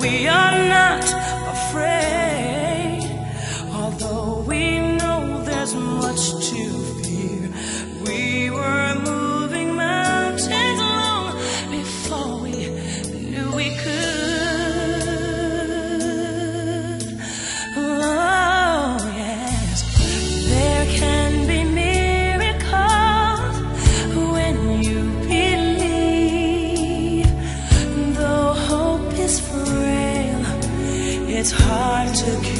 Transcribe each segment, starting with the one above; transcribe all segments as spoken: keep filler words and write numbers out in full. we are not afraid, although we know there's much to fear. We were moving mountains long before we knew we could. Oh yes, there can be miracles when you believe. Though hope is frail, it's hard to kill.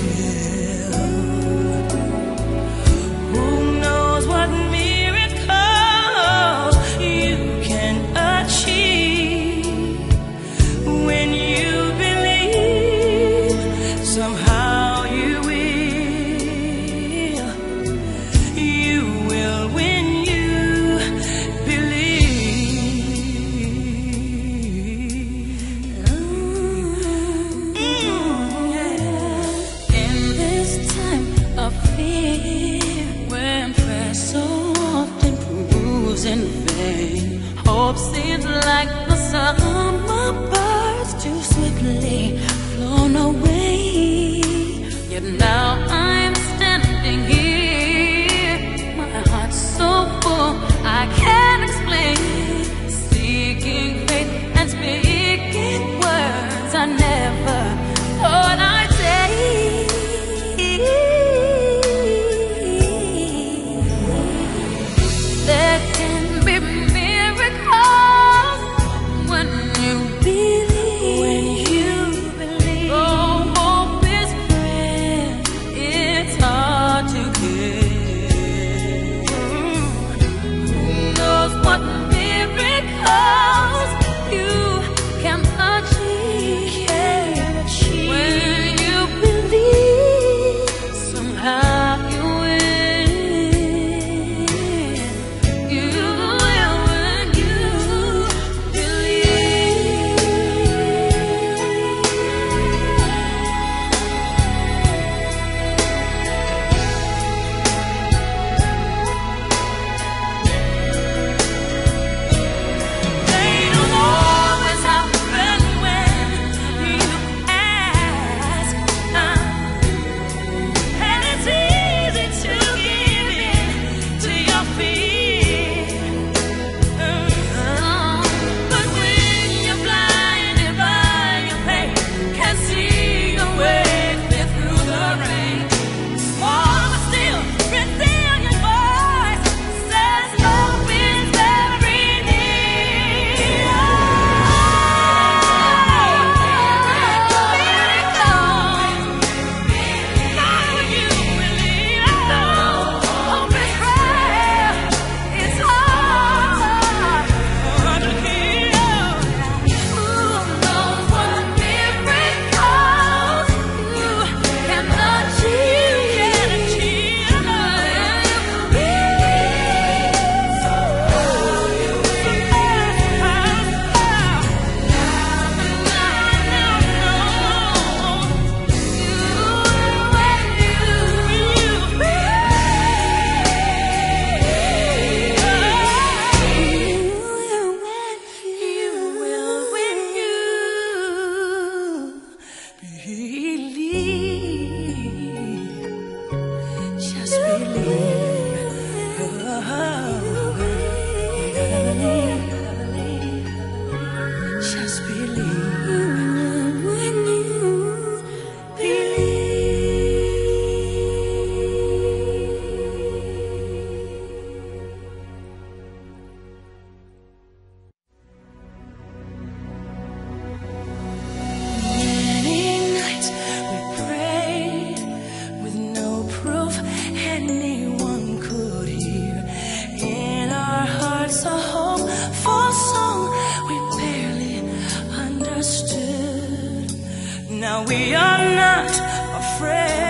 In vain, hope seems like the summer birds too swiftly flown away. Yet now I'm standing here, my heart's so full I can't explain, seeking faith and speaking words I never thought I'd. Now we are not afraid.